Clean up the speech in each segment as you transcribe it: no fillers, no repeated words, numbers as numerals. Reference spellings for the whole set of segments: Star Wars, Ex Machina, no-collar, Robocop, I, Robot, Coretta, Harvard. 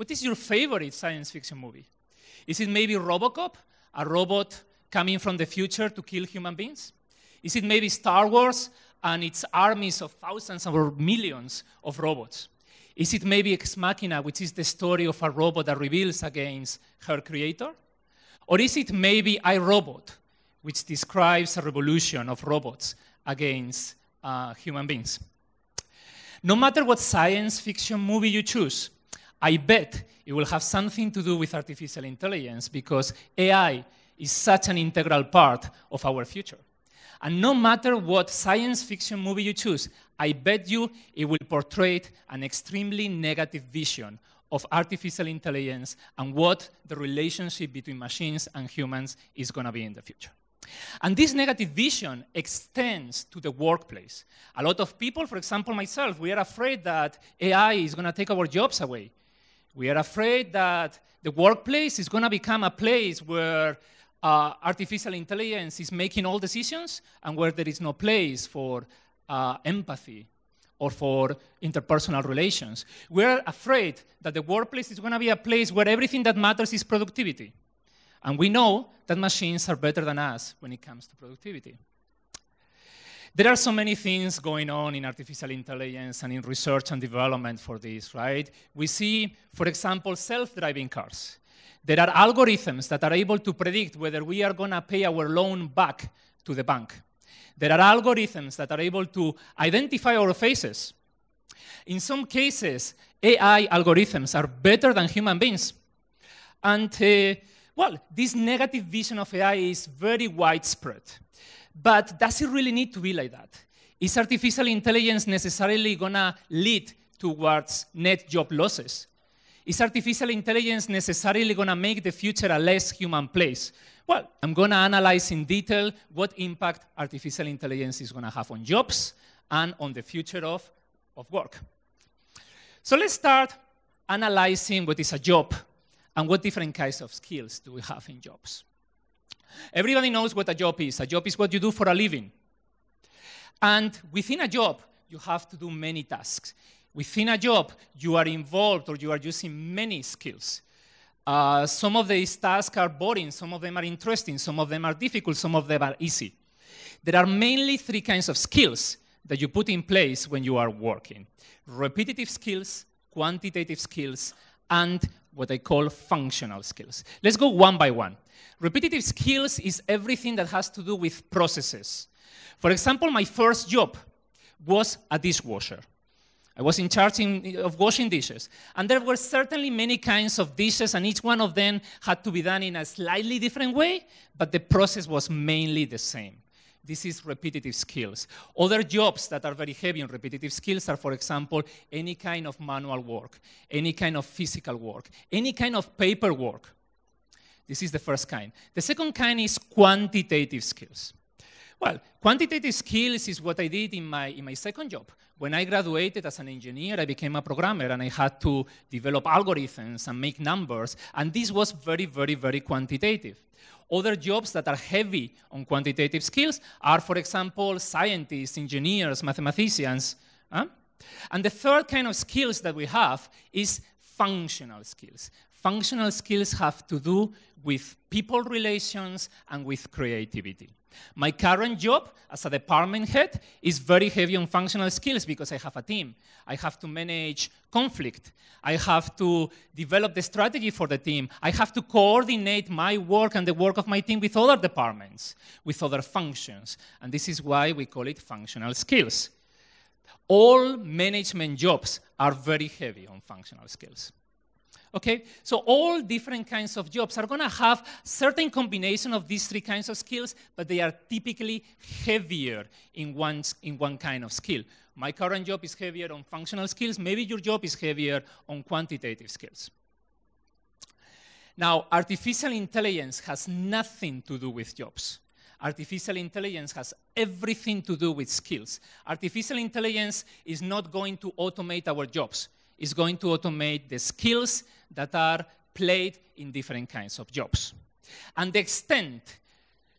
What is your favorite science fiction movie? Is it maybe Robocop, a robot coming from the future to kill human beings? Is it maybe Star Wars and its armies of thousands or millions of robots? Is it maybe Ex Machina, which is the story of a robot that rebels against her creator? Or is it maybe I, Robot, which describes a revolution of robots against human beings? No matter what science fiction movie you choose, I bet it will have something to do with artificial intelligence, because AI is such an integral part of our future. And no matter what science fiction movie you choose, I bet you it will portray an extremely negative vision of artificial intelligence and what the relationship between machines and humans is going to be in the future. And this negative vision extends to the workplace. A lot of people, for example myself, we are afraid that AI is going to take our jobs away. We are afraid that the workplace is going to become a place where artificial intelligence is making all decisions and where there is no place for empathy or for interpersonal relations. We're afraid that the workplace is going to be a place where everything that matters is productivity. And we know that machines are better than us when it comes to productivity. There are so many things going on in artificial intelligence and in research and development for this, right? We see, for example, self-driving cars. There are algorithms that are able to predict whether we are going to pay our loan back to the bank. There are algorithms that are able to identify our faces. In some cases, AI algorithms are better than human beings. And, well, this negative vision of AI is very widespread. But does it really need to be like that? Is artificial intelligence necessarily going to lead towards net job losses? Is artificial intelligence necessarily going to make the future a less human place? Well, I'm going to analyze in detail what impact artificial intelligence is going to have on jobs and on the future of work. So let's start analyzing what is a job and what different kinds of skills do we have in jobs. Everybody knows what a job is. A job is what you do for a living. And within a job, you have to do many tasks. Within a job, you are involved or you are using many skills. Some of these tasks are boring, some of them are interesting, some of them are difficult, some of them are easy. There are mainly three kinds of skills that you put in place when you are working. Repetitive skills, quantitative skills, and what I call functional skills. Let's go one by one. Repetitive skills is everything that has to do with processes. For example, my first job was a dishwasher. I was in charge of washing dishes. And there were certainly many kinds of dishes, and each one of them had to be done in a slightly different way, but the process was mainly the same. This is repetitive skills. Other jobs that are very heavy on repetitive skills are, for example, any kind of manual work, any kind of physical work, any kind of paperwork. This is the first kind. The second kind is quantitative skills. Well, quantitative skills is what I did in my second job. When I graduated as an engineer, I became a programmer, and I had to develop algorithms and make numbers, and this was very, very, very quantitative. Other jobs that are heavy on quantitative skills are, for example, scientists, engineers, mathematicians. And the third kind of skills that we have is functional skills. Functional skills have to do with people relations and with creativity. My current job as a department head is very heavy on functional skills because I have a team. I have to manage conflict. I have to develop the strategy for the team. I have to coordinate my work and the work of my team with other departments, with other functions. And this is why we call it functional skills. All management jobs are very heavy on functional skills. Okay, so all different kinds of jobs are going to have certain combination of these three kinds of skills, but they are typically heavier in one kind of skill. My current job is heavier on functional skills. Maybe your job is heavier on quantitative skills. Now, artificial intelligence has nothing to do with jobs. Artificial intelligence has everything to do with skills. Artificial intelligence is not going to automate our jobs. It's going to automate the skills that are played in different kinds of jobs. And the extent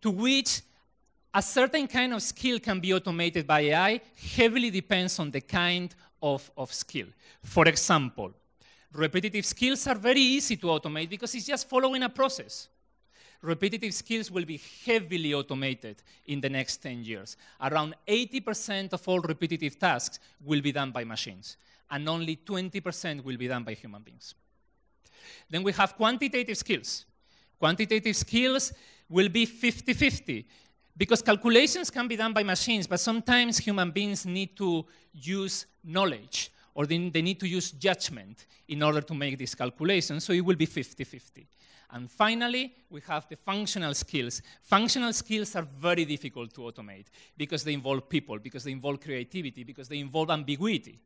to which a certain kind of skill can be automated by AI heavily depends on the kind of skill. For example, Repetitive skills are very easy to automate because it's just following a process. Repetitive skills will be heavily automated in the next 10 years. Around 80% of all repetitive tasks will be done by machines, and only 20% will be done by human beings. Then we have quantitative skills. Quantitative skills will be 50-50, because calculations can be done by machines, but sometimes human beings need to use knowledge, or they need to use judgment in order to make these calculations, so it will be 50-50. And finally, we have the functional skills. Functional skills are very difficult to automate because they involve people, because they involve creativity, because they involve ambiguity.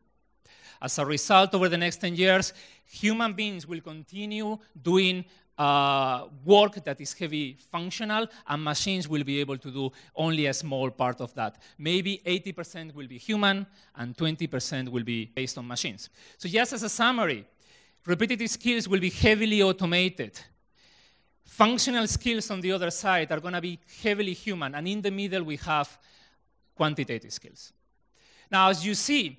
As a result, over the next 10 years, human beings will continue doing work that is heavy functional, and machines will be able to do only a small part of that. Maybe 80% will be human, and 20% will be based on machines. So just as a summary, repetitive skills will be heavily automated. Functional skills on the other side are going to be heavily human, and in the middle we have quantitative skills. Now, as you see,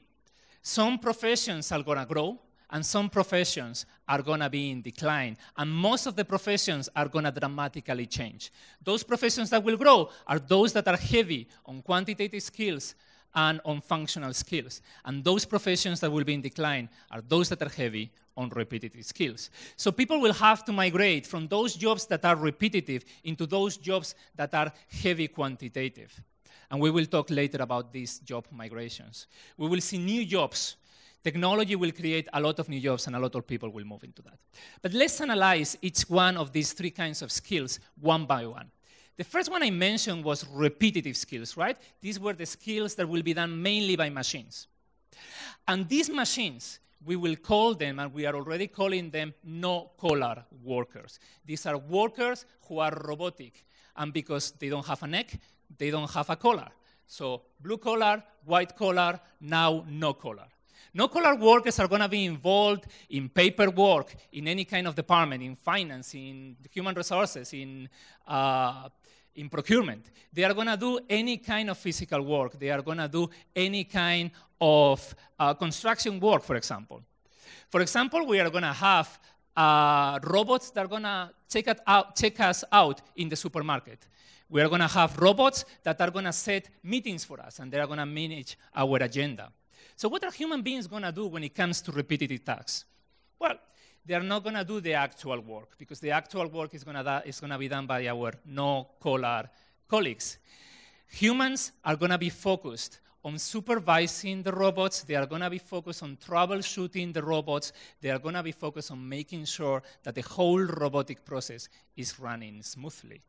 some professions are going to grow, and some professions are going to be in decline. And most of the professions are going to dramatically change. Those professions that will grow are those that are heavy on quantitative skills and on functional skills. And those professions that will be in decline are those that are heavy on repetitive skills. So people will have to migrate from those jobs that are repetitive into those jobs that are heavy quantitative. And we will talk later about these job migrations. We will see new jobs. Technology will create a lot of new jobs, and a lot of people will move into that. But let's analyze each one of these three kinds of skills one by one. The first one I mentioned was repetitive skills, right? These were the skills that will be done mainly by machines. And these machines, we will call them, and we are already calling them, no-collar workers. These are workers who are robotic, and because they don't have a neck, they don't have a collar. So blue collar, white collar, now no collar. No collar workers are going to be involved in paperwork, in any kind of department, in finance, in human resources, in procurement. They are going to do any kind of physical work. They are going to do any kind of construction work, for example. For example, we are going to have robots that are going to check us out in the supermarket. We are going to have robots that are going to set meetings for us, and they are going to manage our agenda. So what are human beings going to do when it comes to repetitive tasks? Well, they are not going to do the actual work, because the actual work is going to be done by our no-collar colleagues. Humans are going to be focused on supervising the robots. They are going to be focused on troubleshooting the robots. They are going to be focused on making sure that the whole robotic process is running smoothly.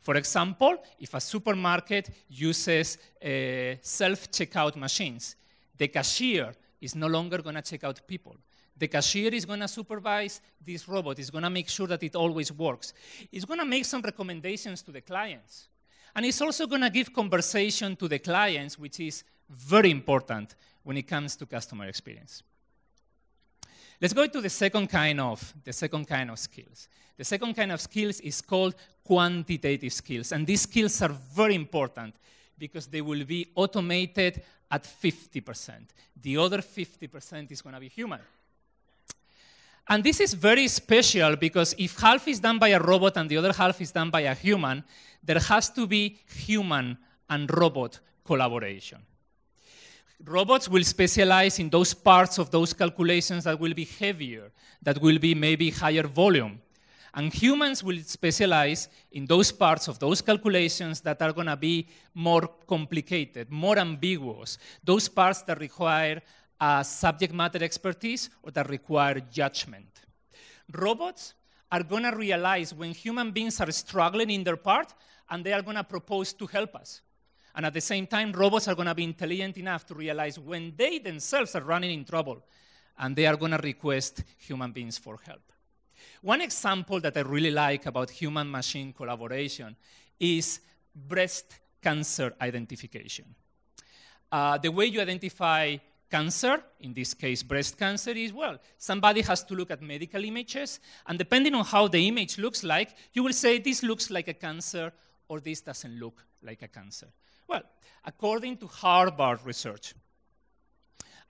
For example, if a supermarket uses self-checkout machines, the cashier is no longer going to check out people. The cashier is going to supervise this robot. It's going to make sure that it always works. It's going to make some recommendations to the clients. And it's also going to give conversation to the clients, which is very important when it comes to customer experience. Let's go to the second kind of skills. The second kind of skills is called quantitative skills. And these skills are very important because they will be automated at 50%. The other 50% is going to be human. And this is very special because if half is done by a robot and the other half is done by a human, there has to be human and robot collaboration. Robots will specialize in those parts of those calculations that will be heavier, that will be maybe higher volume. And humans will specialize in those parts of those calculations that are going to be more complicated, more ambiguous, those parts that require subject matter expertise or that require judgment. Robots are going to realize when human beings are struggling in their part, and they are going to propose to help us. And at the same time, robots are going to be intelligent enough to realize when they themselves are running in trouble, and they are going to request human beings for help. One example that I really like about human-machine collaboration is breast cancer identification. The way you identify cancer, in this case breast cancer, is, well, somebody has to look at medical images, and depending on how the image looks like, you will say this looks like a cancer or this doesn't look like a cancer. Well, according to Harvard research,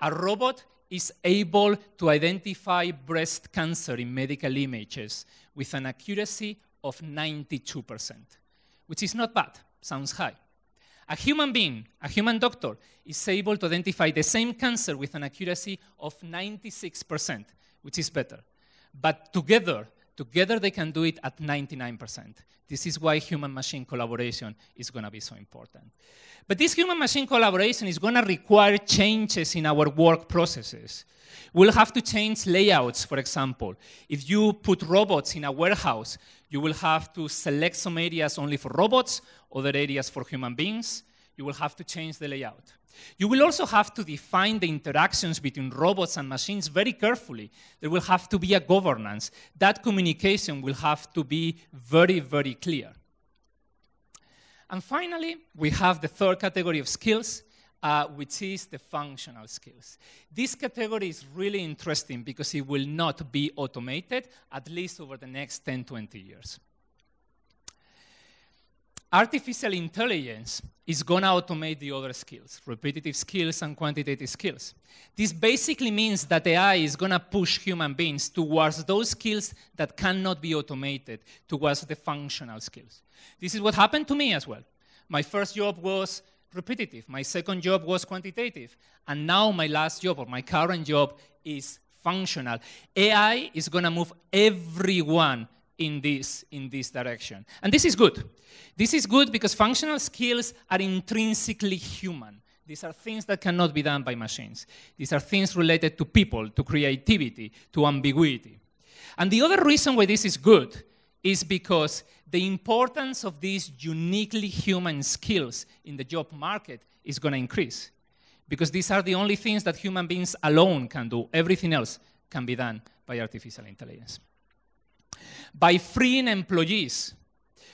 a robot is able to identify breast cancer in medical images with an accuracy of 92%, which is not bad, sounds high. A human being, a human doctor, is able to identify the same cancer with an accuracy of 96%, which is better. But together they can do it at 99%. This is why human-machine collaboration is going to be so important. But this human-machine collaboration is going to require changes in our work processes. We'll have to change layouts, for example. If you put robots in a warehouse, you will have to select some areas only for robots, other areas for human beings. You will have to change the layout. You will also have to define the interactions between robots and machines very carefully. There will have to be a governance. That communication will have to be very, very clear. And finally, we have the third category of skills, which is the functional skills. This category is really interesting because it will not be automated, at least over the next 10, 20 years. Artificial intelligence is going to automate the other skills, repetitive skills and quantitative skills. This basically means that AI is going to push human beings towards those skills that cannot be automated, towards the functional skills. This is what happened to me as well. My first job was repetitive. My second job was quantitative. And now my last job, or my current job, is functional. AI is going to move everyone in this direction. And this is good. This is good because functional skills are intrinsically human. These are things that cannot be done by machines. These are things related to people, to creativity, to ambiguity. And the other reason why this is good is because the importance of these uniquely human skills in the job market is going to increase, because these are the only things that human beings alone can do. Everything else can be done by artificial intelligence. By freeing employees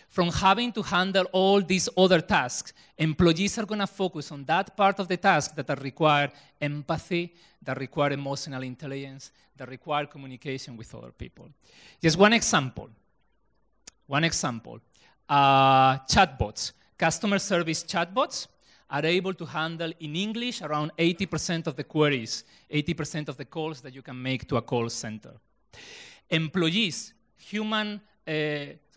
from having to handle all these other tasks, employees are going to focus on that part of the task that require empathy, that require emotional intelligence, that require communication with other people. Just one example. Chatbots. Customer service chatbots are able to handle, in English, around 80% of the queries, 80% of the calls that you can make to a call center. Employees, human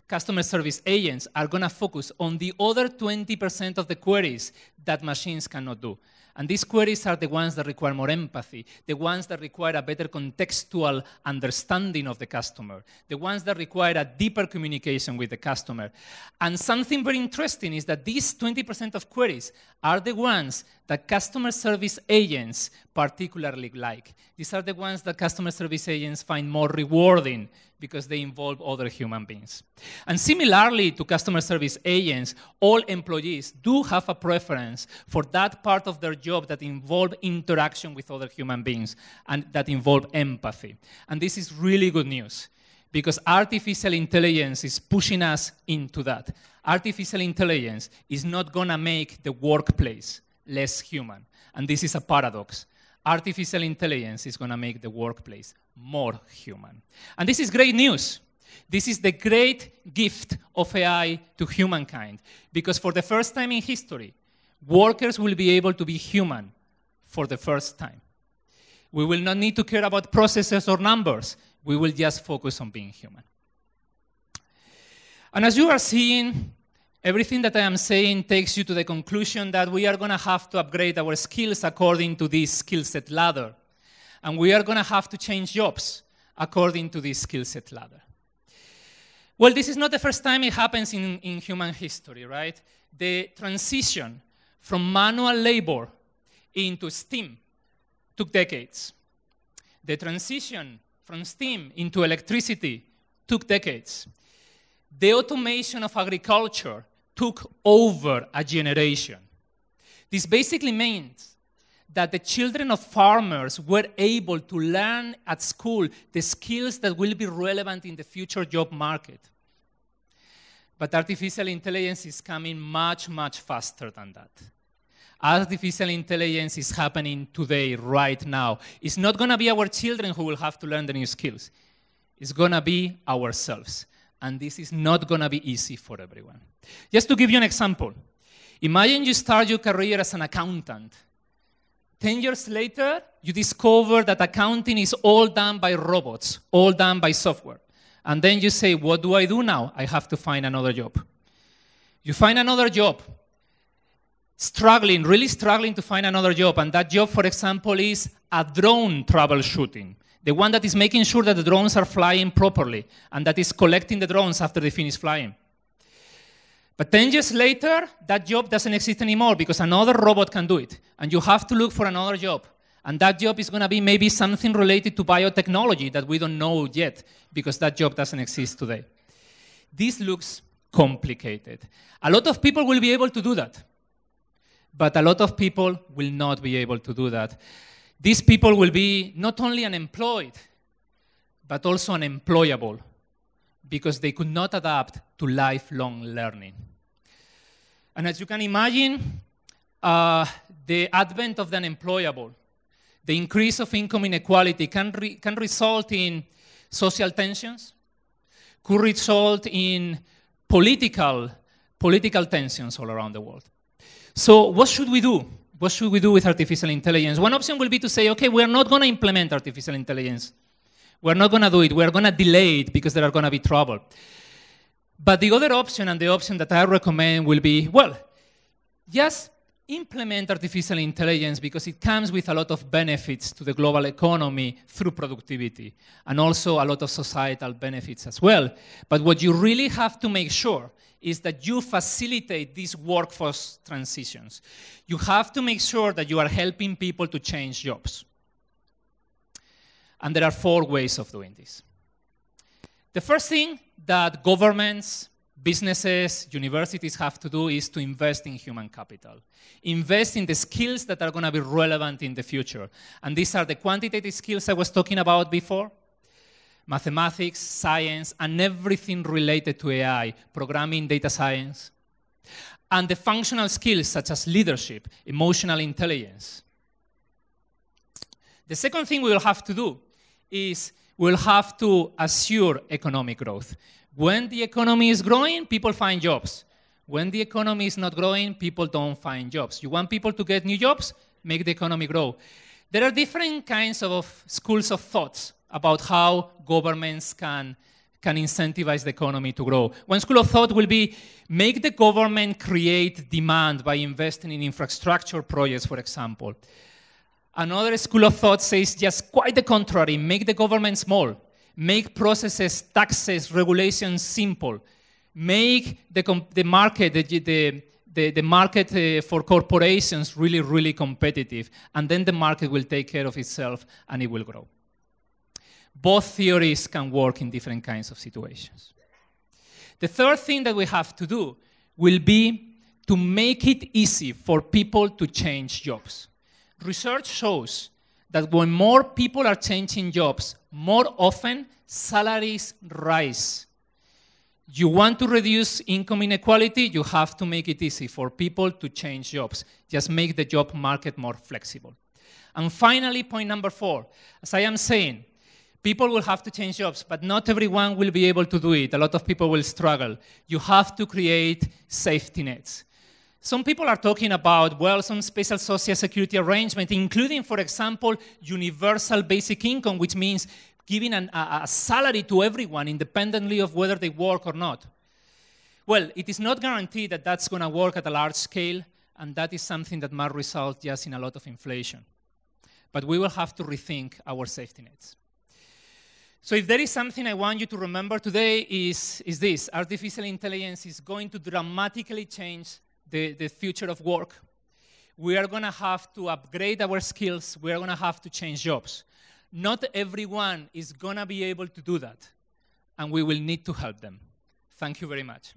customer service agents, are going to focus on the other 20% of the queries that machines cannot do. And these queries are the ones that require more empathy, the ones that require a better contextual understanding of the customer, the ones that require a deeper communication with the customer. And something very interesting is that these 20% of queries are the ones that customer service agents particularly like. These are the ones that customer service agents find more rewarding because they involve other human beings. And similarly to customer service agents, all employees do have a preference for that part of their job that involve interaction with other human beings and that involve empathy. And this is really good news, because artificial intelligence is pushing us into that. Artificial intelligence is not going to make the workplace less human. And this is a paradox. Artificial intelligence is going to make the workplace more human. And this is great news. This is the great gift of AI to humankind, because for the first time in history, workers will be able to be human for the first time. We will not need to care about processes or numbers. We will just focus on being human. And as you are seeing, everything that I am saying takes you to the conclusion that we are going to have to upgrade our skills according to this skill set ladder. And we are going to have to change jobs according to this skill set ladder. Well, this is not the first time it happens in human history, right? The transition from manual labor into STEAM took decades. The transition from STEAM into electricity took decades. The automation of agriculture took over a generation. This basically means that the children of farmers were able to learn at school the skills that will be relevant in the future job market. But artificial intelligence is coming much, much faster than that. Artificial intelligence is happening today, right now. It's not going to be our children who will have to learn the new skills. It's going to be ourselves. And this is not going to be easy for everyone. Just to give you an example, imagine you start your career as an accountant. 10 years later, you discover that accounting is all done by robots, all done by software. And then you say, what do I do now? I have to find another job. You find another job, struggling, really struggling to find another job. And that job, for example, is a drone troubleshooting. The one that is making sure that the drones are flying properly and that is collecting the drones after they finish flying. But 10 years later, that job doesn't exist anymore because another robot can do it. And you have to look for another job. And that job is going to be maybe something related to biotechnology that we don't know yet because that job doesn't exist today. This looks complicated. A lot of people will be able to do that. But a lot of people will not be able to do that. These people will be not only unemployed, but also unemployable because they could not adapt to lifelong learning. And as you can imagine, the advent of the unemployable, the increase of income inequality can result in social tensions, could result in political tensions all around the world. So what should we do? What should we do with artificial intelligence? One option will be to say, okay, we're not going to implement artificial intelligence. We're not going to do it. We're going to delay it because there are going to be trouble. But the other option, and the option that I recommend, will be, well, yes, implement artificial intelligence because it comes with a lot of benefits to the global economy through productivity and also a lot of societal benefits as well. But what you really have to make sure is that you facilitate these workforce transitions. You have to make sure that you are helping people to change jobs. And there are four ways of doing this. The first thing that governments, businesses, universities have to do is to invest in human capital. Invest in the skills that are going to be relevant in the future. And these are the quantitative skills I was talking about before. Mathematics, science, and everything related to AI, programming, data science, and the functional skills such as leadership, emotional intelligence. The second thing we will have to do is we'll have to assure economic growth. When the economy is growing, people find jobs. When the economy is not growing, people don't find jobs. You want people to get new jobs? Make the economy grow. There are different kinds of schools of thoughts about how governments can incentivize the economy to grow. One school of thought will be, make the government create demand by investing in infrastructure projects, for example. Another school of thought says just quite the contrary, make the government small. Make processes, taxes, regulations simple. Make the market for corporations really, really competitive. And then the market will take care of itself and it will grow. Both theories can work in different kinds of situations. The third thing that we have to do will be to make it easy for people to change jobs. Research shows that when more people are changing jobs, more often salaries rise. You want to reduce income inequality, you have to make it easy for people to change jobs. Just make the job market more flexible. And finally, point number four, as I am saying, people will have to change jobs, but not everyone will be able to do it. A lot of people will struggle. You have to create safety nets. Some people are talking about, well, some special social security arrangement, including, for example, universal basic income, which means giving a salary to everyone, independently of whether they work or not. Well, it is not guaranteed that that's going to work at a large scale, and that is something that might result just in a lot of inflation. But we will have to rethink our safety nets. So if there is something I want you to remember today is this. Artificial intelligence is going to dramatically change the future of work. We are going to have to upgrade our skills. We are going to have to change jobs. Not everyone is going to be able to do that, and we will need to help them. Thank you very much.